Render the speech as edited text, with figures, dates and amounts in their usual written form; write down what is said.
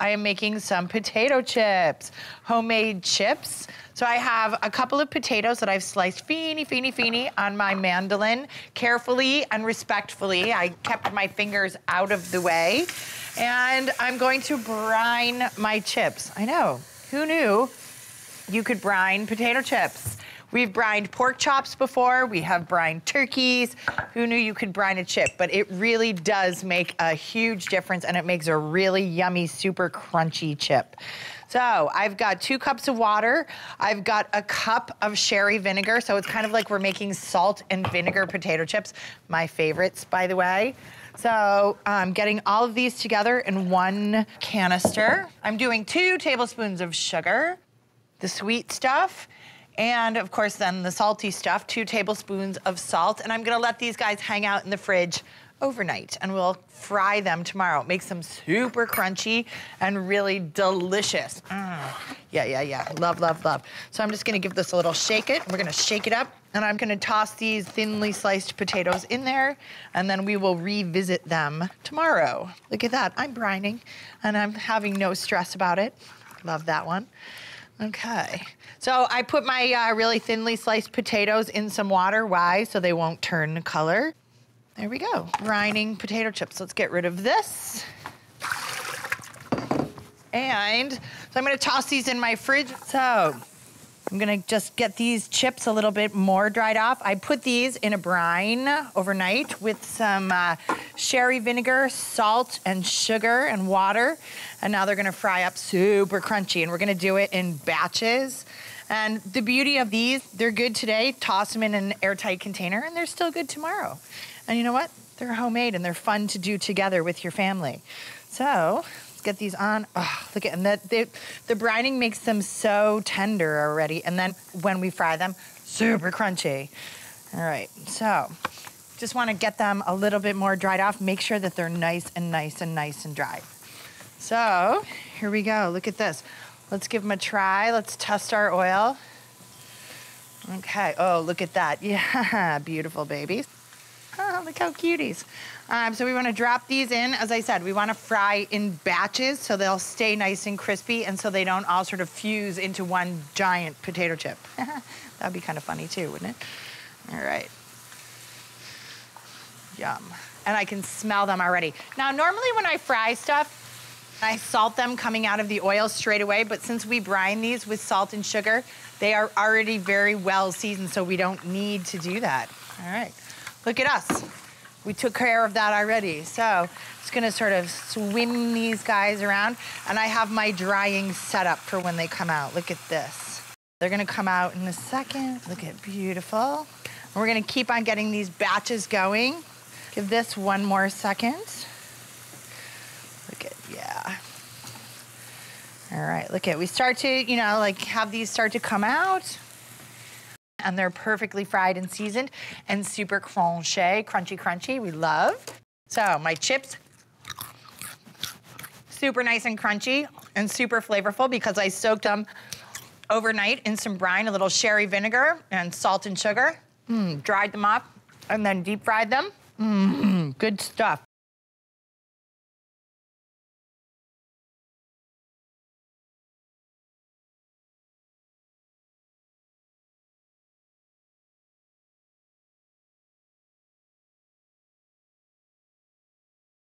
I am making some potato chips, homemade chips. So I have a couple of potatoes that I've sliced feeny on my mandolin, carefully and respectfully. I kept my fingers out of the way. And I'm going to brine my chips. I know, who knew you could brine potato chips? We've brined pork chops before, we have brined turkeys. Who knew you could brine a chip? But it really does make a huge difference, and it makes a really yummy, super crunchy chip. So I've got 2 cups of water. I've got a cup of sherry vinegar. So it's kind of like we're making salt and vinegar potato chips. My favorites, by the way. So I'm getting all of these together in one canister. I'm doing 2 tablespoons of sugar, the sweet stuff, and of course then the salty stuff, 2 tablespoons of salt. And I'm gonna let these guys hang out in the fridge overnight, and we'll fry them tomorrow. It makes them super crunchy and really delicious. Yeah. Love. So I'm just gonna give this a little shake it. We're gonna shake it up, and I'm gonna toss these thinly sliced potatoes in there, and then we will revisit them tomorrow. Look at that, I'm brining, and I'm having no stress about it. Love that one. Okay, so I put my really thinly sliced potatoes in some water. Why? So they won't turn color. There we go, brining potato chips. Let's get rid of this. And so I'm gonna toss these in my fridge. So I'm gonna just get these chips a little bit more dried off. I put these in a brine overnight with some sherry vinegar, salt and sugar and water. And now they're gonna fry up super crunchy, and we're gonna do it in batches. And the beauty of these, they're good today, toss them in an airtight container, and they're still good tomorrow. And you know what? They're homemade and they're fun to do together with your family. So let's get these on. Oh, look at, and the brining makes them so tender already. And then when we fry them, super crunchy. All right, so just wanna get them a little bit more dried off. Make sure that they're nice and dry. So here we go, look at this. Let's give them a try. Let's test our oil. Okay, oh, look at that. Yeah, beautiful babies. Oh, look how cuties. So we want to drop these in. As I said, we want to fry in batches so they'll stay nice and crispy and so they don't all sort of fuse into one giant potato chip. That'd be kind of funny too, wouldn't it? All right. Yum. And I can smell them already. Now, normally when I fry stuff, I salt them coming out of the oil straight away, but since we brine these with salt and sugar, they are already very well seasoned, so we don't need to do that. All right. Look at us. We took care of that already. So I'm just gonna sort of swim these guys around, and I have my drying set up for when they come out. Look at this. They're gonna come out in a second. Look at beautiful. And we're gonna keep on getting these batches going. Give this one more second. Look at, yeah. All right, look at, we start to, you know, like have these start to come out. And they're perfectly fried and seasoned and super crunchy, we love. So my chips, super nice and crunchy and super flavorful because I soaked them overnight in some brine, a little sherry vinegar and salt and sugar, dried them off and then deep fried them. Good stuff.